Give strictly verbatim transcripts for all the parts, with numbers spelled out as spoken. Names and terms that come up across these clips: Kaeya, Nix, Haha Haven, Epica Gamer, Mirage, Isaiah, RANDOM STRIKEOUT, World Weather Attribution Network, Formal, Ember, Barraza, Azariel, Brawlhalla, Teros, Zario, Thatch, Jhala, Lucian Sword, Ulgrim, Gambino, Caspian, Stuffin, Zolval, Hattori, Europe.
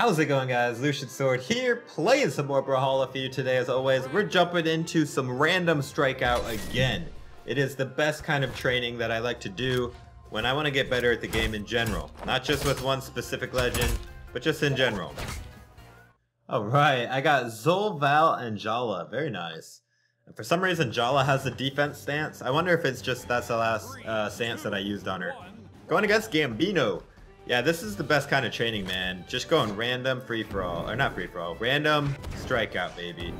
How's it going, guys? Lucian Sword here, playing some more Brawlhalla for you today. As always, we're jumping into some random strikeout again. It is the best kind of training that I like to do when I want to get better at the game in general. Not just with one specific legend, but just in general. Alright, I got Zolval and Jhala. Very nice. And for some reason, Jhala has the defense stance. I wonder if it's just that's the last uh, stance that I used on her. Going against Gambino. Yeah, this is the best kind of training, man. Just going random free-for-all. Or not free-for-all. Random strikeout, baby.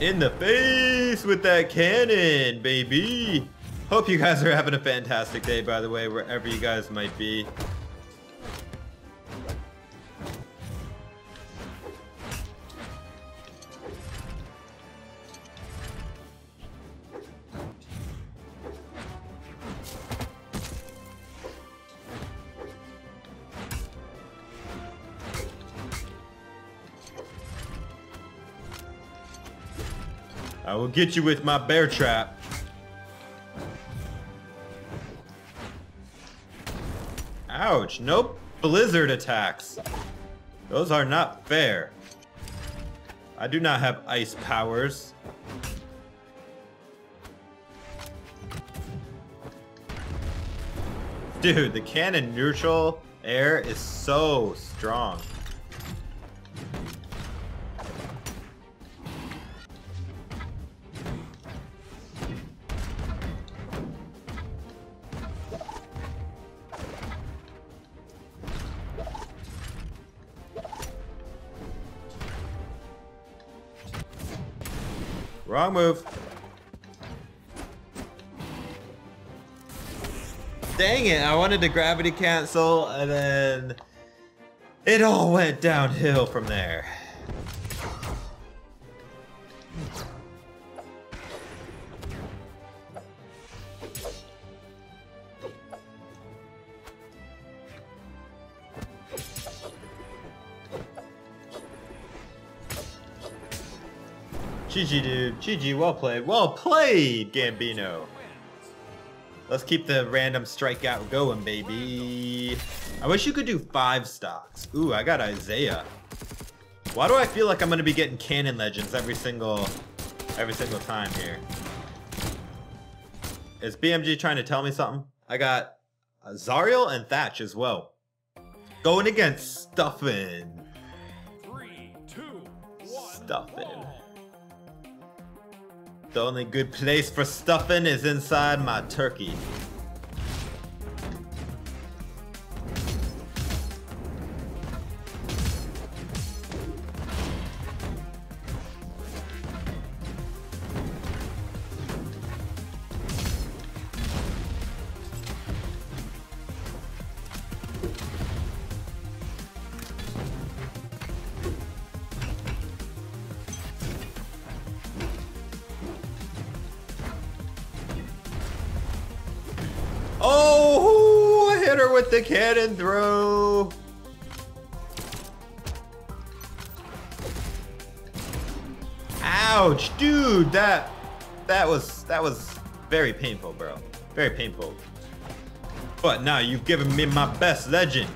In the face with that cannon, baby. Hope you guys are having a fantastic day, by the way, wherever you guys might be. I will get you with my bear trap. Ouch, nope. Blizzard attacks. Those are not fair. I do not have ice powers. Dude, the cannon neutral air is so strong. Wrong move. Dang it, I wanted to gravity cancel and then it all went downhill from there. G G, dude. G G, well played. Well played, Gambino. Let's keep the random strikeout going, baby. I wish you could do five stocks. Ooh, I got Isaiah. Why do I feel like I'm gonna be getting cannon legends every single, every single time here? Is B M G trying to tell me something? I got Azariel and Thatch as well. Going against Stuffin. Three, two, one, Stuffin. The only good place for stuffing is inside my turkey. Oh, hit her with the cannon throw. Ouch, dude, that that was that was very painful, bro. Very painful. But now you've given me my best legend.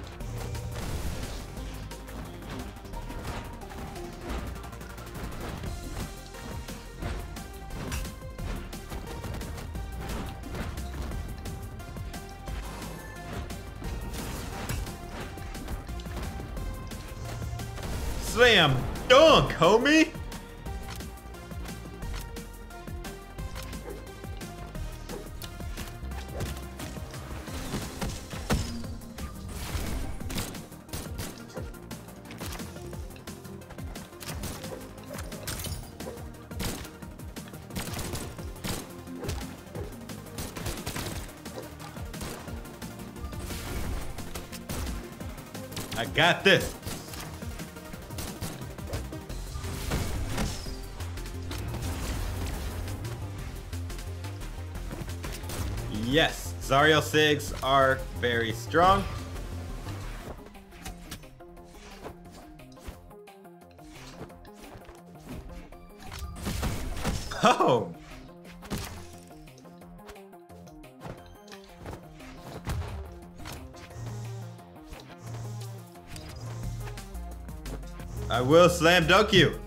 Slam dunk, homie! I got this. Yes, Zario Sigs are very strong. Oh! I will slam dunk you.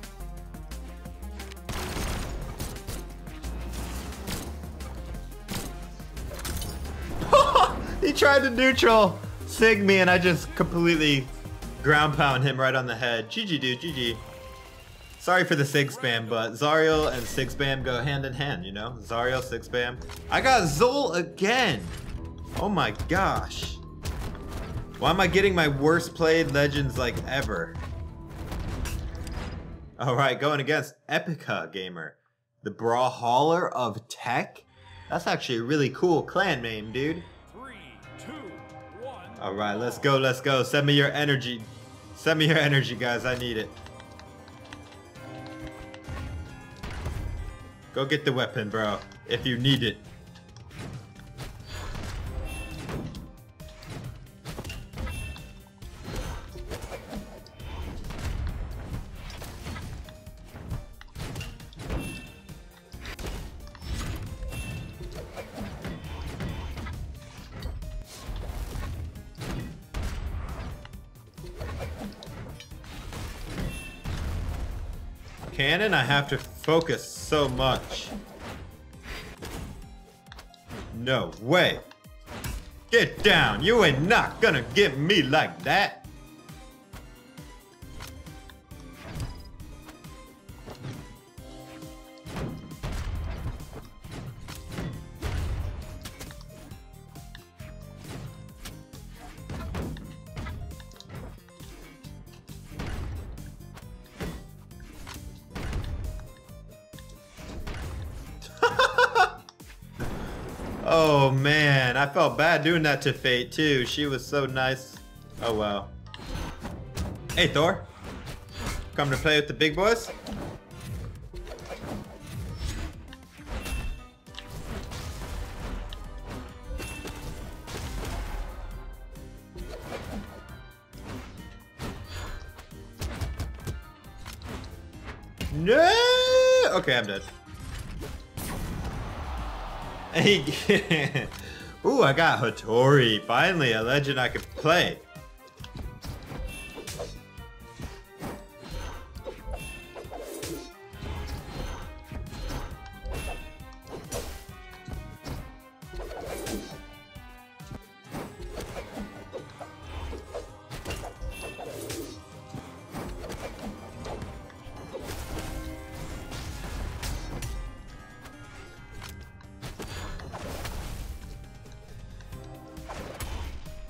He tried to neutral sig me and I just completely ground pound him right on the head. G G dude, G G. Sorry for the sig spam, but Zario and sig spam go hand in hand, you know? Zario, sig spam. I got Zol again. Oh my gosh. Why am I getting my worst played legends like ever? All right, going against Epica Gamer, the Brawlhalla of Tech. That's actually a really cool clan name, dude. Three, two, one. All right, let's go, let's go. Send me your energy. Send me your energy, guys. I need it. Go get the weapon, bro, if you need it. Cannon, I have to focus so much. No way. Get down. You ain't not gonna get me like that. Oh man, I felt bad doing that to Fate too. She was so nice. Oh wow. Hey Thor, come to play with the big boys? No! Okay, I'm dead. Ooh, I got Hattori. Finally, a legend I could play.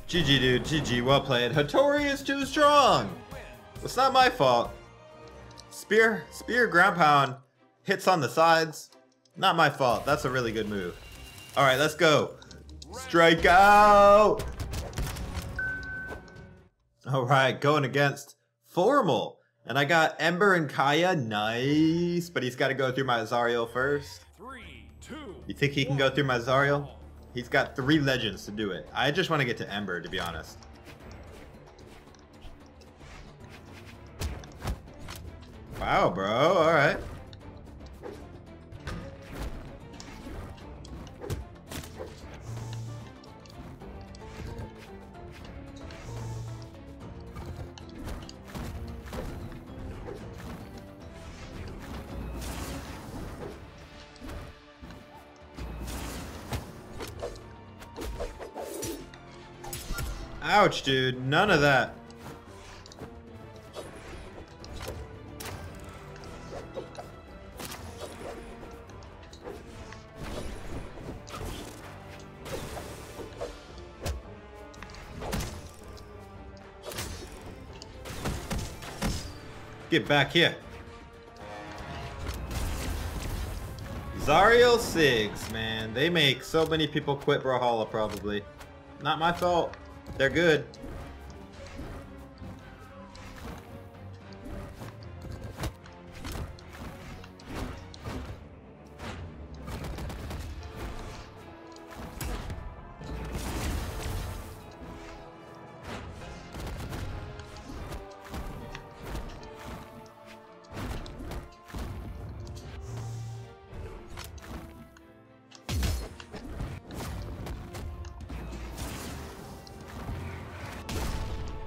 G G dude, G G, well played. Hattori is too strong! It's not my fault. Spear, spear ground pound, hits on the sides. Not my fault, that's a really good move. All right, let's go. Strike out! All right, going against Formal. And I got Ember and Kaeya, nice. But he's gotta go through my Azariel first. Three, two, you think he can go through my Azariel? He's got three legends to do it. I just want to get to Ember, to be honest. Wow, bro. All right. Ouch, dude. None of that. Get back here. Zario Sigs, man. They make so many people quit Brawlhalla, probably. Not my fault. They're good.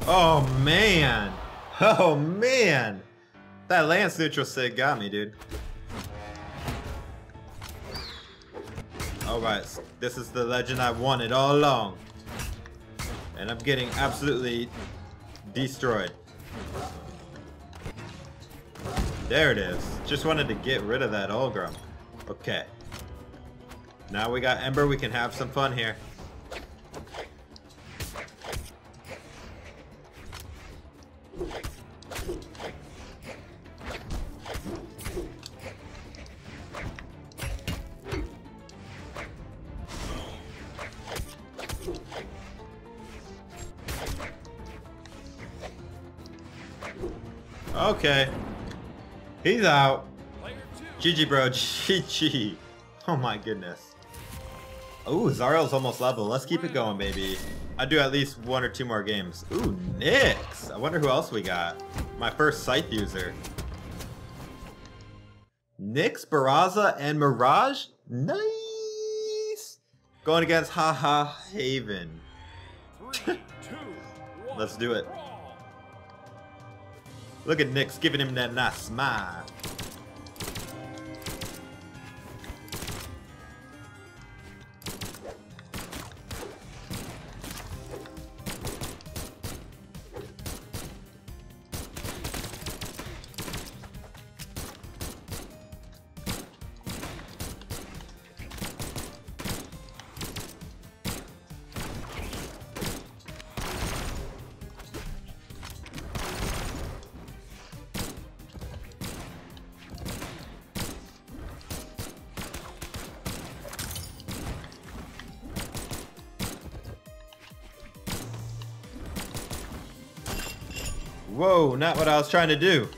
Oh, man. Oh, man. That Lance neutral sig got me, dude. Alright, this is the legend I wanted all along. And I'm getting absolutely destroyed. There it is. Just wanted to get rid of that Ulgrim. Okay. Now we got Ember, we can have some fun here. Okay. He's out. G G, bro. G G. Oh my goodness. Ooh, Zariel's almost level. Let's keep it going, baby. I do at least one or two more games. Ooh, Nix. I wonder who else we got. My first Scythe user. Nix, Barraza, and Mirage. Nice. Going against Haha Haven. Three, two, one, let's do it. Look at Nix giving him that nice smile. Whoa, not what I was trying to do.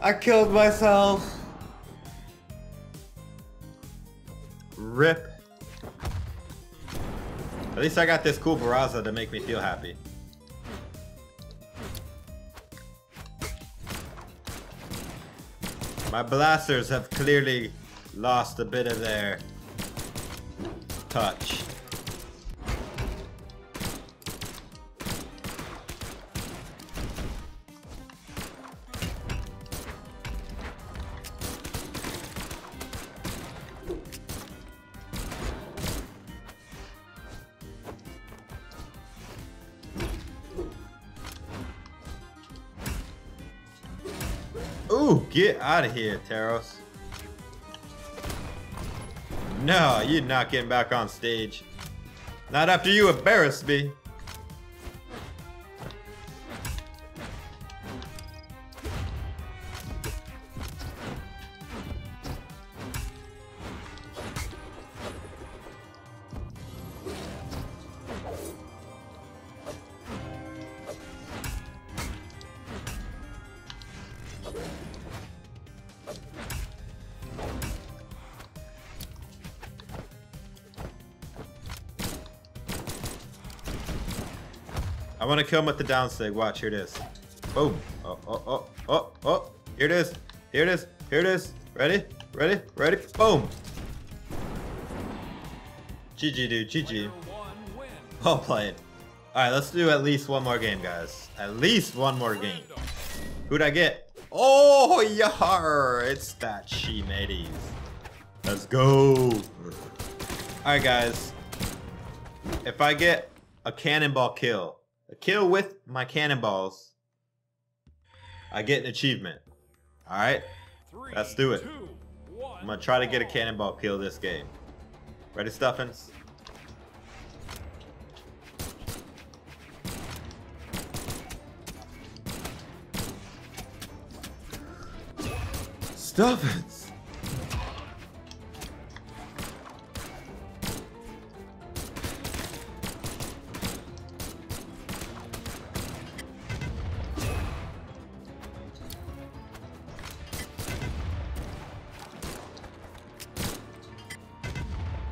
I killed myself. R I P. At least I got this cool Barraza to make me feel happy. My blasters have clearly lost a bit of their touch. Ooh, get out of here, Teros. No, you're not getting back on stage. Not after you embarrassed me. I want to kill him with the down sig. Watch, here it is. Boom. Oh, oh, oh, oh, oh. Here it is. Here it is. Here it is. Ready? Ready? Ready? Boom. G G, dude. G G. Well played. All right, let's do at least one more game, guys. At least one more game. Who'd I get? Oh, yar. It's that she mateys. Let's go. All right, guys. If I get a cannonball kill, a kill with my cannonballs, I get an achievement. All right, Three, let's do it. Two, one, I'm gonna try to get a cannonball kill this game. Ready, Stuffins? Stuffins!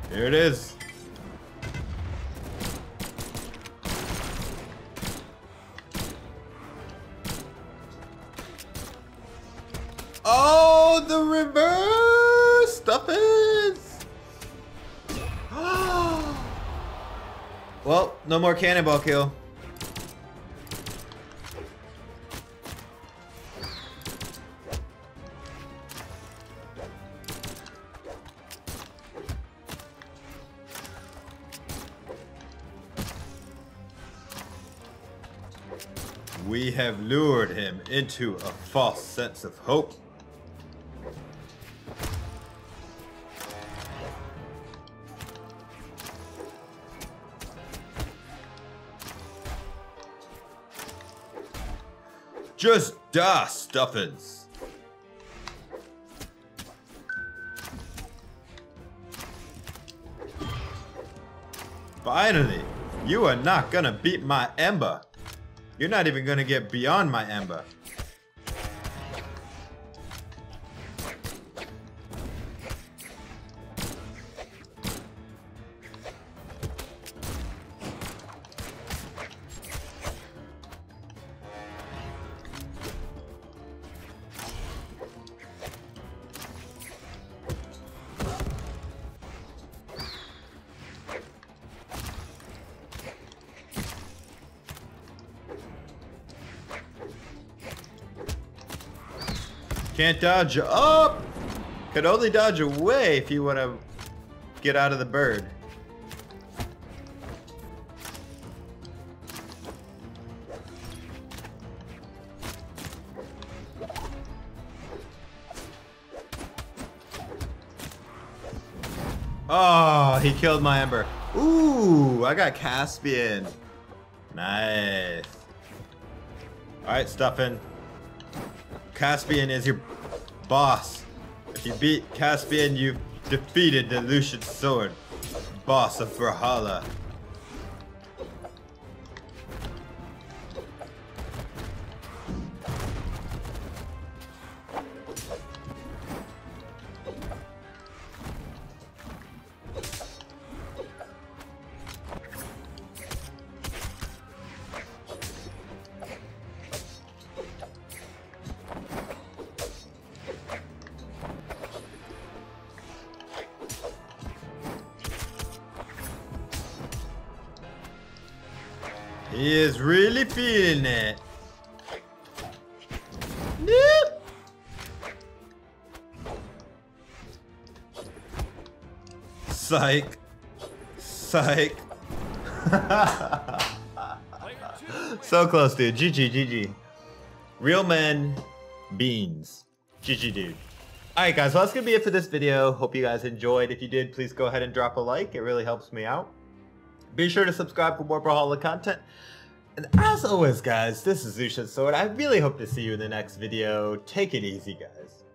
Here it is. Oh, the reverse! Stuff is! Well, no more cannonball kill. We have lured him into a false sense of hope. Just die, Stuffins. Finally, you are not gonna beat my Ember. You're not even gonna get beyond my Ember. Can't dodge up! Could only dodge away if you want to get out of the bird. Oh, he killed my Ember. Ooh, I got Caspian. Nice. Alright, Stuffin. Caspian is your boss. If you beat Caspian, you've defeated the Lucian Sword, boss of Brawlhalla. He is really feeling it. Nope. Psych. Psych. So close, dude. G G, G G. Real men, beans. G G, dude. Alright guys, well that's gonna be it for this video. Hope you guys enjoyed. If you did, please go ahead and drop a like. It really helps me out. Be sure to subscribe for more Brawlhalla content. And as always, guys, this is Lucian Sword. I really hope to see you in the next video. Take it easy, guys.